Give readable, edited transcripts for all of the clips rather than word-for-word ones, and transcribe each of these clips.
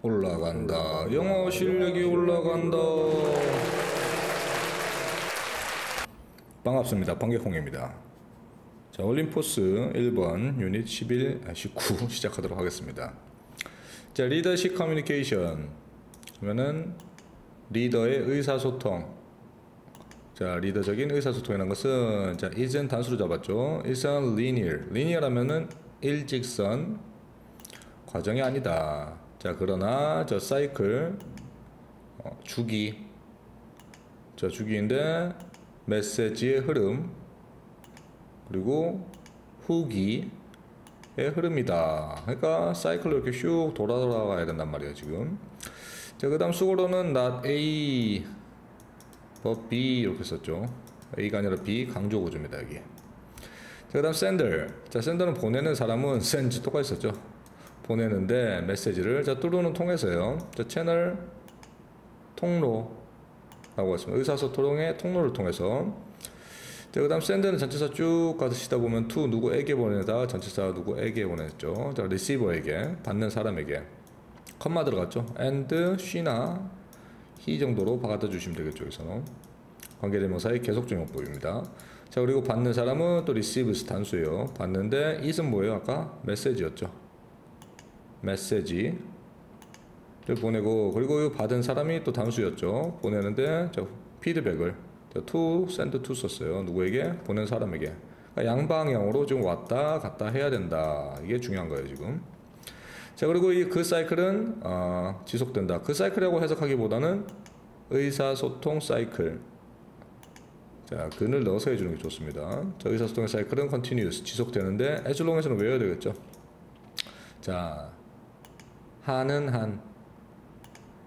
올라간다. 영어 실력이 올라간다. 반갑습니다. 방개콩입니다. 자, 올림포스 1번 유닛 11, 19 시작하도록 하겠습니다. 자, 리더십 커뮤니케이션 그러면은 리더의 의사소통. 자, 리더적인 의사소통이라는 것은, 자, is는 단수로 잡았죠. is는 linear. linear하면은 일직선 과정이 아니다. 자, 그러나 저 사이클 주기, 저 주기인데 메시지의 흐름 그리고 후기의 흐름이다. 그러니까 사이클로 이렇게 슉 돌아가야 된단 말이에요 지금. 자, 그 다음 수고로는 not A but B 이렇게 썼죠. A가 아니라 B 강조구조입니다 여기. 자, 그 다음 sender. 자, sender는 보내는 사람은 send 똑같이 썼죠. 보내는데 메시지를, 자, 뚜루는 통해서요. 자, 채널 통로라고 했습니다. 의사소통의 통로를 통해서. 자, 그 다음 샌드는 전체사 쭉 가시다 보면 to 누구에게 보내다 전체사 누구에게 보냈죠. 자, receiver에게 받는 사람에게 컴마 들어갔죠. and, she나 he 정도로 바꿔다 주시면 되겠죠. 여기서 관계대명사의 계속적용법입니다. 자, 그리고 받는 사람은 또 receives 단수예요. 받는데 is은 뭐예요? 아까 메시지였죠. 메시지를 보내고, 그리고 받은 사람이 또 단수였죠. 보내는데 저 피드백을 to, send to 썼어요. 누구에게? 보낸 사람에게. 그러니까 양방향으로 지금 왔다 갔다 해야 된다. 이게 중요한 거예요 지금. 자, 그리고 이 그 사이클은 지속된다. 그 사이클이라고 해석하기보다는 의사소통 사이클. 자, 근을 넣어서 해주는 게 좋습니다. 자, 의사소통의 사이클은 continuous 지속되는데 as long에서는 외워야 되겠죠. 자, 하는 한.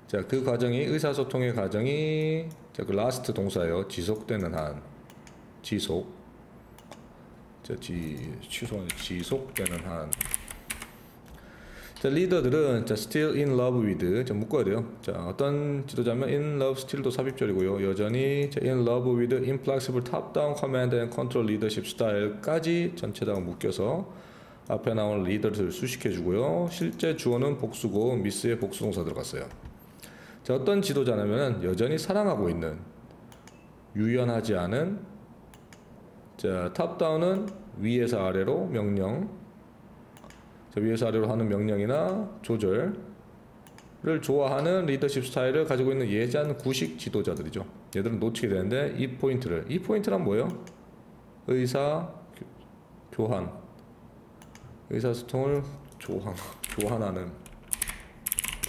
자, 그 과정이 의사소통의 과정이, 자, 그 라스트 동사예요. 지속되는 한. 지속. 자, 지속되는 한. 자, 리더들은, 자, still in love with. 자, 묶어야 돼요. 자, 어떤 지도자면 in love still도 삽입절이고요. 여전히, 자, in love with inflexible top down command and control leadership style까지 전체 다 묶여서 앞에 나온 리더를 수식해주고요. 실제 주어는 복수고 미스의 복수동사 들어갔어요. 자, 어떤 지도자냐면 여전히 사랑하고 있는, 유연하지 않은. 자, 탑다운은 위에서 아래로 명령. 자, 위에서 아래로 하는 명령이나 조절을 좋아하는 리더십 스타일을 가지고 있는 예전 구식 지도자들이죠. 얘들은 놓치게 되는데 이 포인트를. 이 포인트란 뭐예요? 의사 교환. 의사소통을 교환하는,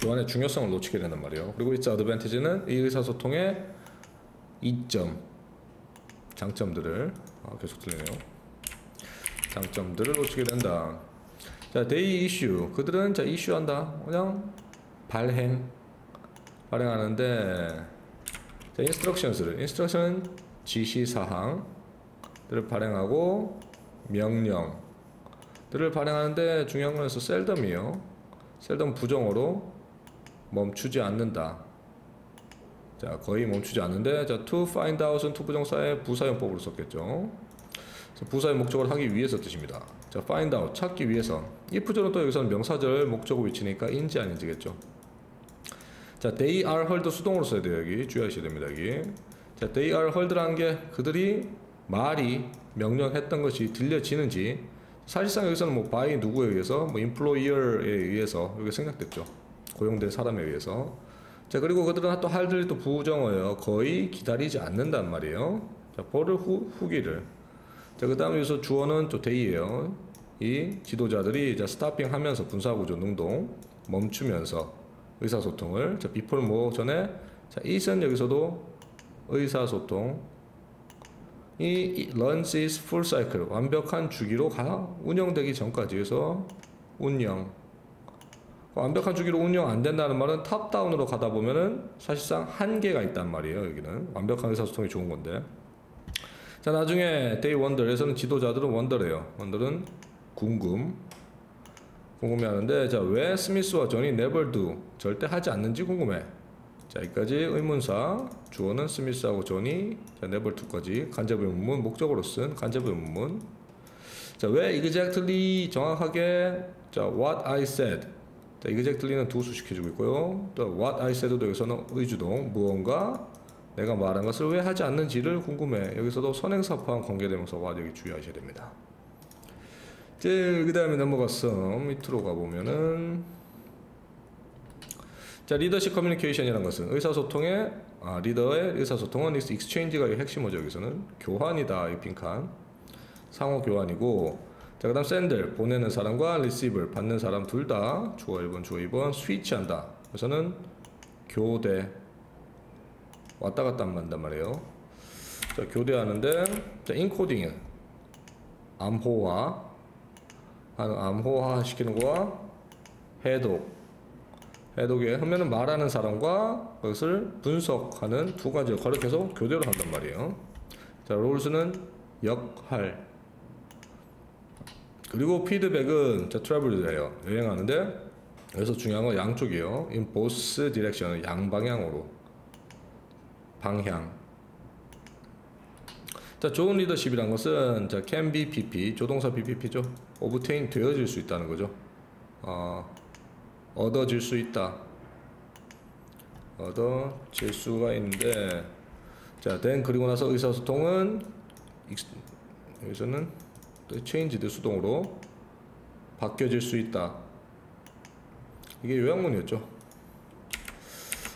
교환의 중요성을 놓치게 된단 말이에요. 그리고 its advantage는 이 의사소통의 이점, 장점들을, 계속 들리네요. 장점들을 놓치게 된다. 자, they issue. 그들은, 자, issue한다. 그냥 발행하는데, 자, instructions를, instruction은 지시사항들을 발행하고 명령 들을 발행하는데 중요한 건에서 셀덤이에요. 셀덤 부정어로 멈추지 않는다. 자, 거의 멈추지 않는데, 자, to find out은 to 부정사의 부사용법으로 썼겠죠. 부사의 목적을 하기 위해서 뜻입니다. 자, find out 찾기 위해서. if절은 또 여기서는 명사절 목적 위치니까 인지 아닌지겠죠. 자, they are heard도 수동으로 써야 돼요. 여기 주의하셔야 됩니다. 여기. 자, they are heard라는 게 그들이 말이 명령했던 것이 들려지는지. 사실상 여기서는 뭐 by 누구에 의해서, 뭐 employer에 의해서 이게 생략됐죠. 고용된 사람에 의해서. 자, 그리고 그들은 또 할들이 또 부정어예요. 거의 기다리지 않는단 말이에요. 자, 벌을 후기를. 자, 그 다음에 여기서 주어는 또 day예요. 이 지도자들이, 자, 스타핑하면서 분사구조 능동 멈추면서 의사소통을. 자, before는 뭐 전에. 자, is은 여기서도 의사소통. 이 runs its full cycle 완벽한 주기로 가 운영되기 전까지. 해서 운영, 완벽한 주기로 운영 안 된다는 말은 탑다운으로 가다 보면은 사실상 한계가 있단 말이에요. 여기는 완벽한 의사소통이 좋은 건데. 자, 나중에 they wonder에서는 지도자들은 wonder래요. wonder은 궁금해하는데, 자, 왜 스미스와 존이 never do 절대 하지 않는지 궁금해. 자, 여기까지 의문사, 주어는 스미스하고 존이, 자, 네벌투까지 간접의 문문, 목적으로 쓴 간접의 문문. 자, 왜 exactly 정확하게, 자, what I said, 자, exactly는 두수시켜주고 있고요. 또 what I said도 여기서는 의주동, 무언가 내가 말한 것을 왜 하지 않는지를 궁금해. 여기서도 선행사 포함 관계되면서 what 여기 주의하셔야 됩니다. 그 다음에 넘어가서 밑으로 가보면은, 자, 리더십 커뮤니케이션이라는 것은 의사소통의, 리더의 의사소통은 익스체인지가 핵심어죠. 여기서는 교환이다, 이 빈칸 상호 교환이고, 자, 그 다음 샌들 보내는 사람과 리시브 받는 사람 둘 다 주어 1번 주어 2번 스위치한다. 그래서는 교대, 왔다 갔다 한단 말이에요. 자, 교대하는데, 자, 인코딩은 암호화 암호화 시키는 거와 해독에 하면은 말하는 사람과 그것을 분석하는 두 가지 역할을 계속 교대로 한단 말이에요. 자, 롤스는 역할, 그리고 피드백은 자, 트래블이에요. 여행하는데 여기서 중요한 건 양쪽이에요. in both direction, 양방향으로 방향. 자, 좋은 리더십이란 것은 자, can be PP, 조동사 PPP죠. obtain 되어질 수 있다는 거죠. 얻어질 수 있다. 얻어질 수가 있는데, 자, then 그리고 나서 의사소통은 여기서는 changed 수동으로 바뀌어질 수 있다. 이게 요약문이었죠.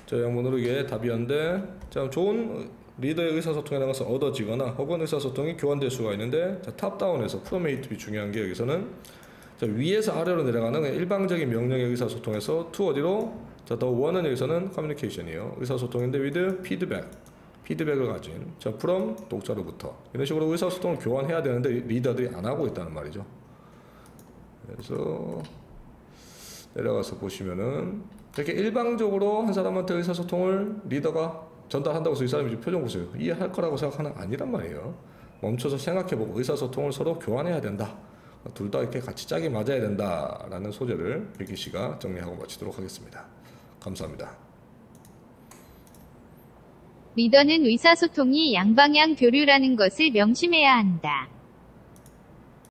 자, 요약문으로 이게 답이었는데, 자, 좋은 리더의 의사소통이라는 것은 얻어지거나 혹은 의사소통이 교환될 수가 있는데, 자, 탑다운에서 from A to B 중요한 게 여기서는 자, 위에서 아래로 내려가는 일방적인 명령의 의사소통에서 to 어디로? 자, the one은 여기서는 커뮤니케이션이에요. 의사소통인데 with 피드백, 피드백을 가진, 자, from 독자로부터 이런 식으로 의사소통을 교환해야 되는데 리더들이 안 하고 있다는 말이죠. 그래서 내려가서 보시면은 이렇게 일방적으로 한 사람한테 의사소통을 리더가 전달한다고 해서 이 사람이 지금 표정 보세요. 이해할 거라고 생각하는 건 아니란 말이에요. 멈춰서 생각해보고 의사소통을 서로 교환해야 된다. 둘 다 이렇게 같이 짝이 맞아야 된다라는 소재를 백희 씨가 정리하고 마치도록 하겠습니다. 감사합니다. 리더는 의사소통이 양방향 교류라는 것을 명심해야 한다.